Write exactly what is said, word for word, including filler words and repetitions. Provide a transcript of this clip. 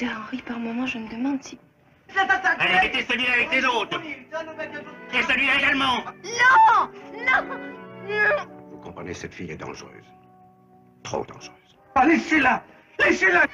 bizarre, Henri. Par moments, je me demande si... Allez, mettez celui-là avec les autres. Et celui-là également. Non, non, non. Vous comprenez, cette fille est dangereuse. Trop dangereuse. Ah, laissez-la. Laissez-la.